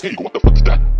Hey, what the fuck is that?